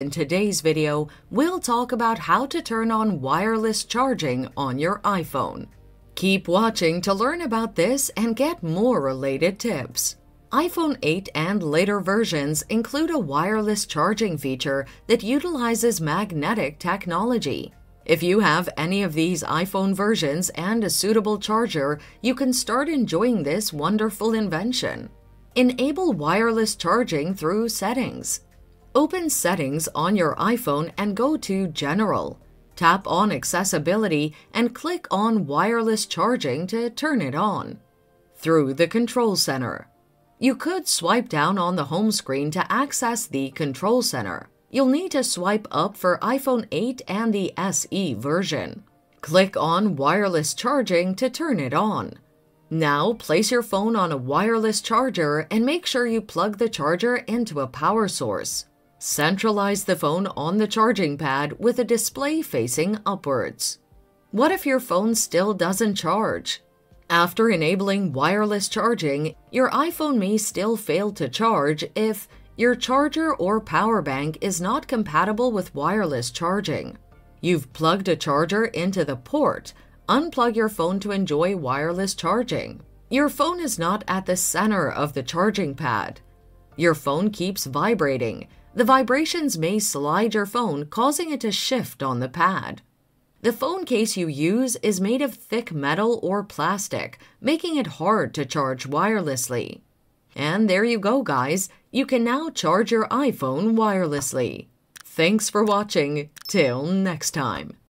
In today's video, we'll talk about how to turn on wireless charging on your iPhone. Keep watching to learn about this and get more related tips. iPhone 8 and later versions include a wireless charging feature that utilizes magnetic technology. If you have any of these iPhone versions and a suitable charger, you can start enjoying this wonderful invention. Enable wireless charging through Settings. Open Settings on your iPhone and go to General. Tap on Accessibility and click on Wireless Charging to turn it on. Through the Control Center. You could swipe down on the home screen to access the Control Center. You'll need to swipe up for iPhone 8 and the SE version. Click on Wireless Charging to turn it on. Now, place your phone on a wireless charger and make sure you plug the charger into a power source. Centralize the phone on the charging pad with a display facing upwards. What if your phone still doesn't charge? After enabling wireless charging, your iPhone may still fail to charge if your charger or power bank is not compatible with wireless charging. You've plugged a charger into the port. Unplug your phone to enjoy wireless charging. Your phone is not at the center of the charging pad. Your phone keeps vibrating. The vibrations may slide your phone, causing it to shift on the pad. The phone case you use is made of thick metal or plastic, making it hard to charge wirelessly. And there you go, guys. You can now charge your iPhone wirelessly. Thanks for watching. Till next time.